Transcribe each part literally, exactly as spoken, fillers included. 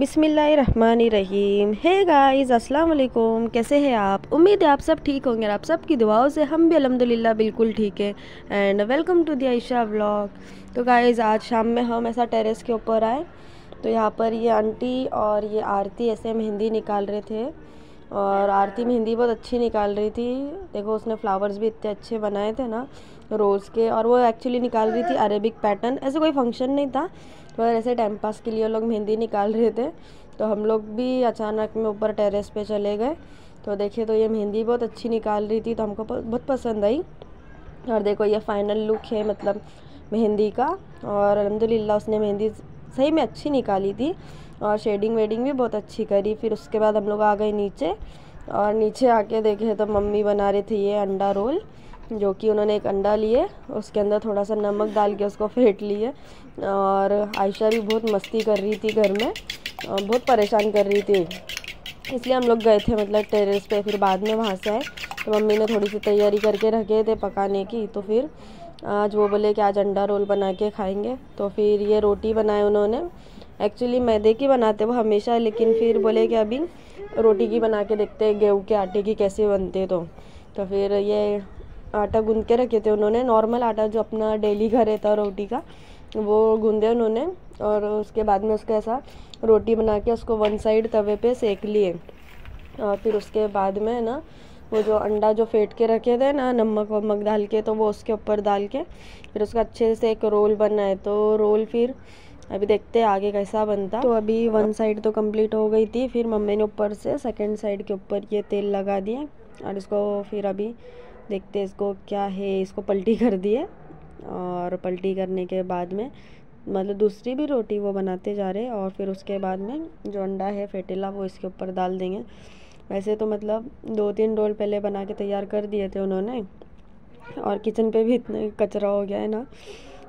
बिस्मिल्लाहिर्रहमानिर्रहीम। Hey guys, अस्सलाम वालेकुम। कैसे हैं आप? उम्मीद है आप सब ठीक होंगे और आप सब की दुआओं से हम भी अल्हम्दुलिल्लाह बिल्कुल ठीक है। And welcome to the Ayesha vlog. तो गाइस, आज शाम में हम ऐसा टेरेस के ऊपर आए तो यहाँ पर ये आंटी और ये आरती ऐसे मेहंदी निकाल रहे थे और आरती मेहंदी बहुत अच्छी निकाल रही थी। देखो, उसने फ्लावर्स भी इतने अच्छे बनाए थे ना रोज़ के, और वो एक्चुअली निकाल रही थी अरेबिक पैटर्न। ऐसे कोई फंक्शन नहीं था, पर ऐसे टाइम पास के लिए वो लोग मेहंदी निकाल रहे थे। तो हम लोग भी अचानक में ऊपर टेरेस पे चले गए तो देखे तो ये मेहंदी बहुत अच्छी निकाल रही थी, तो हमको बहुत पसंद आई। और देखो ये फाइनल लुक है मतलब मेहंदी का, और अल्हम्दुलिल्लाह उसने मेहंदी सही में अच्छी निकाली थी और शेडिंग वेडिंग भी बहुत अच्छी करी। फिर उसके बाद हम लोग आ गए नीचे, और नीचे आके देखे तो मम्मी बना रही थी ये अंडा रोल, जो कि उन्होंने एक अंडा लिए, उसके अंदर थोड़ा सा नमक डाल के उसको फेंट लिए। और आयशा भी बहुत मस्ती कर रही थी घर में, बहुत परेशान कर रही थी, इसलिए हम लोग गए थे मतलब टेरेस पे। फिर बाद में वहाँ से आए तो मम्मी ने थोड़ी सी तैयारी करके रखे थे पकाने की, तो फिर आज वो बोले कि आज अंडा रोल बना के खाएँगे। तो फिर ये रोटी बनाए उन्होंने, एक्चुअली मैदे की बनाते वो हमेशा, लेकिन फिर बोले कि अभी रोटी की बना के देखते हैं गेहूँ के आटे की कैसे बनते। तो तो फिर ये आटा गूंद के रखे थे उन्होंने, नॉर्मल आटा जो अपना डेली का रहता रोटी का, वो गूंदे उन्होंने। और उसके बाद में उसका ऐसा रोटी बना के उसको वन साइड तवे पे सेक लिए। और फिर उसके बाद में ना वो जो अंडा जो फेंट के रखे थे ना नमक वमक डाल के, तो वो उसके ऊपर डाल के फिर उसका अच्छे से एक रोल बनाए। तो रोल फिर अभी देखते हैं आगे कैसा बनता। तो अभी वन साइड तो कंप्लीट हो गई थी, फिर मम्मी ने ऊपर से सेकेंड साइड के ऊपर ये तेल लगा दिए और इसको फिर अभी देखते इसको क्या है, इसको पलटी कर दिए। और पलटी करने के बाद में मतलब दूसरी भी रोटी वो बनाते जा रहे, और फिर उसके बाद में जो अंडा है फेटेला वो इसके ऊपर डाल देंगे। वैसे तो मतलब दो तीन रोल पहले बना के तैयार कर दिए थे उन्होंने, और किचन पे भी इतना कचरा हो गया है ना,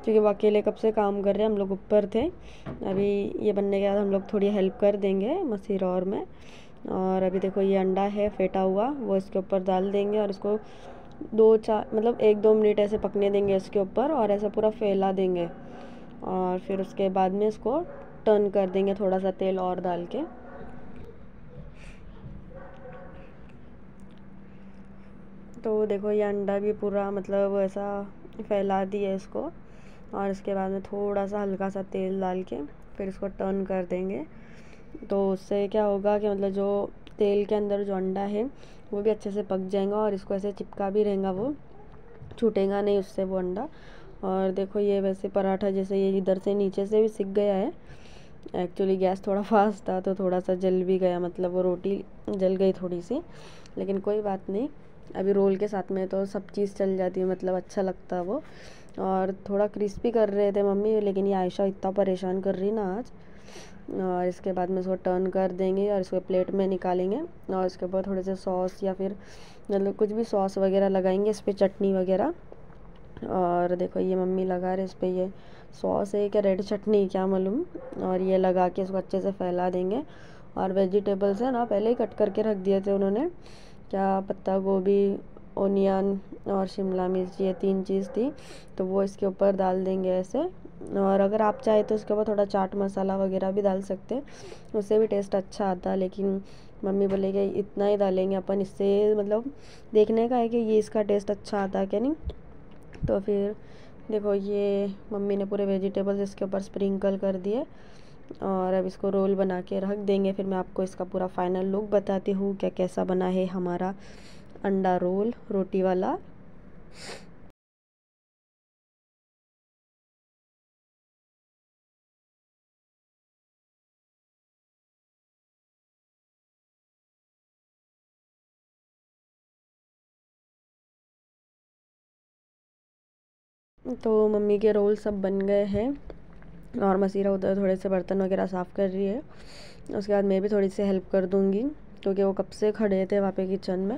क्योंकि वो अकेले कब से काम कर रहे हैं, हम लोग ऊपर थे। अभी ये बनने के बाद हम लोग थोड़ी हेल्प कर देंगे मसीर और में। और अभी देखो ये अंडा है फेटा हुआ वो इसके ऊपर डाल देंगे, और इसको दो चार मतलब एक दो मिनट ऐसे पकने देंगे इसके ऊपर, और ऐसा पूरा फैला देंगे। और फिर उसके बाद में इसको टर्न कर देंगे थोड़ा सा तेल और डाल के। तो देखो ये अंडा भी पूरा मतलब ऐसा फैला दिया इसको, और इसके बाद में थोड़ा सा हल्का सा तेल डाल के फिर इसको टर्न कर देंगे। तो उससे क्या होगा कि मतलब जो तेल के अंदर जो अंडा है वो भी अच्छे से पक जाएगा, और इसको ऐसे चिपका भी रहेगा, वो छूटेगा नहीं उससे वो अंडा। और देखो ये वैसे पराठा जैसे ये इधर से नीचे से भी सिक गया है, एक्चुअली गैस थोड़ा फास्ट था तो थोड़ा सा जल भी गया, मतलब वो रोटी जल गई थोड़ी सी, लेकिन कोई बात नहीं। अभी रोल के साथ में तो सब चीज़ चल जाती है, मतलब अच्छा लगता है वो। और थोड़ा क्रिस्पी कर रहे थे मम्मी, लेकिन ये आयशा इतना परेशान कर रही ना आज। और इसके बाद में इसको टर्न कर देंगे और इसको प्लेट में निकालेंगे, और इसके ऊपर थोड़े से सॉस या फिर मतलब कुछ भी सॉस वगैरह लगाएंगे इस पर, चटनी वगैरह। और देखो ये मम्मी लगा रहे इस पर, ये सॉस है क्या रेड चटनी क्या मालूम, और ये लगा के इसको अच्छे से फैला देंगे। और वेजिटेबल्स है ना पहले ही कट करके रख दिए थे उन्होंने, क्या पत्ता गोभी, ओनियन और शिमला मिर्च, ये तीन चीज़ थी, तो वो इसके ऊपर डाल देंगे ऐसे। और अगर आप चाहे तो उसके ऊपर थोड़ा चाट मसाला वगैरह भी डाल सकते हैं, उससे भी टेस्ट अच्छा आता है, लेकिन मम्मी बोले कि इतना ही डालेंगे अपन, इससे मतलब देखने का है कि ये इसका टेस्ट अच्छा आता है क्या नहीं। तो फिर देखो ये मम्मी ने पूरे वेजिटेबल्स इसके ऊपर स्प्रिंकल कर दिए, और अब इसको रोल बना के रख देंगे। फिर मैं आपको इसका पूरा फाइनल लुक बताती हूँ क्या कैसा बना है हमारा अंडा रोल रोटी वाला। तो मम्मी के रोल सब बन गए हैं, और मसीरा उधर थोड़े से बर्तन वगैरह साफ़ कर रही है। उसके बाद मैं भी थोड़ी सी हेल्प कर दूँगी, क्योंकि वो कब से खड़े थे वहाँ पे किचन में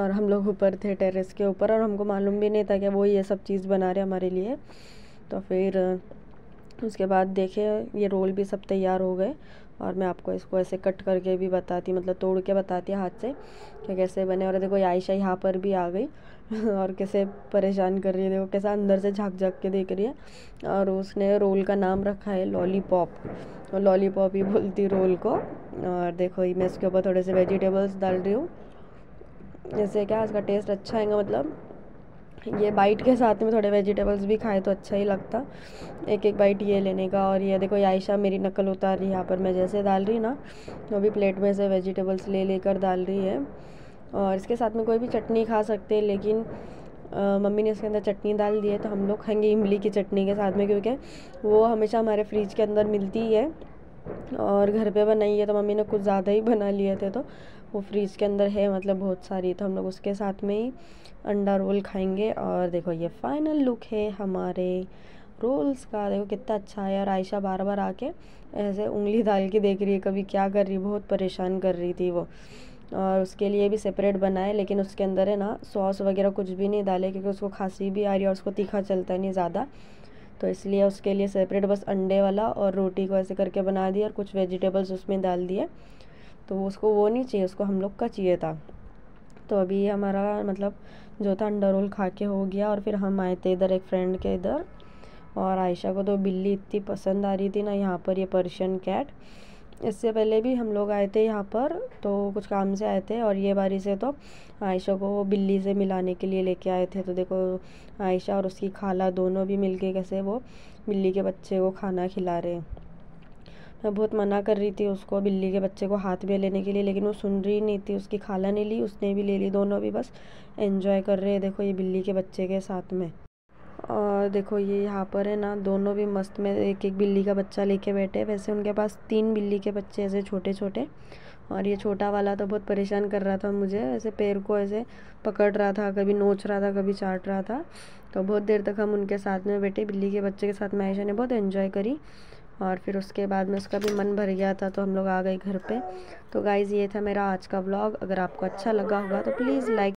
और हम लोग ऊपर थे टेरेस के ऊपर, और हमको मालूम भी नहीं था कि वो ये सब चीज़ बना रहे हमारे लिए। तो फिर उसके बाद देखे ये रोल भी सब तैयार हो गए, और मैं आपको इसको ऐसे कट करके भी बताती, मतलब तोड़ के बताती हाथ से कि कैसे बने। और देखो आयशा यहाँ पर भी आ गई और कैसे परेशान कर रही है, देखो कैसा अंदर से झाँक झाँक के देख रही है। और उसने रोल का नाम रखा है लॉलीपॉप, और लॉलीपॉप ही बोलती रोल को। और देखो मैं इसके ऊपर थोड़े से वेजिटेबल्स डाल रही हूँ, जैसे क्या इसका टेस्ट अच्छा आएगा, मतलब ये बाइट के साथ में थोड़े वेजिटेबल्स भी खाए तो अच्छा ही लगता। एक एक बाइट ये लेने का। और ये देखो आयशा मेरी नकल उतार रही है यहाँ पर, मैं जैसे डाल रही ना वो भी प्लेट में से वेजिटेबल्स ले लेकर डाल रही है। और इसके साथ में कोई भी चटनी खा सकते हैं, लेकिन आ, मम्मी ने इसके अंदर चटनी डाल दी है तो हम लोग खाएंगे इमली की चटनी के साथ में, क्योंकि वो हमेशा हमारे फ्रिज के अंदर मिलती ही है। और घर पे बनाई है तो मम्मी ने कुछ ज़्यादा ही बना लिए थे, तो वो फ्रीज के अंदर है मतलब बहुत सारी, तो हम लोग उसके साथ में ही अंडा रोल खाएंगे। और देखो ये फाइनल लुक है हमारे रोल्स का, देखो कितना अच्छा है। और आयशा बार बार आके ऐसे उंगली डाल के देख रही है, कभी क्या कर रही है, बहुत परेशान कर रही थी वो। और उसके लिए भी सेपरेट बनाए, लेकिन उसके अंदर है ना सॉस वगैरह कुछ भी नहीं डाले, क्योंकि उसको खांसी भी आ रही है और उसको तीखा चलता नहीं ज़्यादा, तो इसलिए उसके लिए सेपरेट बस अंडे वाला और रोटी को ऐसे करके बना दिया और कुछ वेजिटेबल्स उसमें डाल दिए। तो उसको वो नहीं चाहिए, उसको हम लोग का चाहिए था। तो अभी हमारा मतलब जो था अंडा रोल खा के हो गया। और फिर हम आए थे इधर एक फ्रेंड के इधर, और आयशा को तो बिल्ली इतनी पसंद आ रही थी ना यहाँ पर, ये पर्शियन कैट। इससे पहले भी हम लोग आए थे यहाँ पर तो कुछ काम से आए थे, और ये बारी से तो आयशा को बिल्ली से मिलाने के लिए लेके आए थे। तो देखो आयशा और उसकी खाला दोनों भी मिलके कैसे वो बिल्ली के बच्चे को खाना खिला रहे हैं। मैं बहुत मना कर रही थी उसको बिल्ली के बच्चे को हाथ में लेने के लिए, लेकिन वो सुन रही नहीं थी। उसकी खाला ने ली, उसने भी ले ली, दोनों भी बस एंजॉय कर रहे हैं देखो ये बिल्ली के बच्चे के साथ में। और देखो ये यहाँ पर है ना दोनों भी मस्त में एक एक बिल्ली का बच्चा लेके बैठे। वैसे उनके पास तीन बिल्ली के बच्चे ऐसे छोटे छोटे, और ये छोटा वाला तो बहुत परेशान कर रहा था मुझे, ऐसे पैर को ऐसे पकड़ रहा था, कभी नोच रहा था, कभी चाट रहा था। तो बहुत देर तक हम उनके साथ में बैठे, बिल्ली के बच्चे के साथ में आयशा ने बहुत एंजॉय करी। और फिर उसके बाद में उसका भी मन भर गया था तो हम लोग आ गए घर पे। तो गाइज़ ये था मेरा आज का व्लॉग, अगर आपको अच्छा लगा होगा तो प्लीज़ लाइक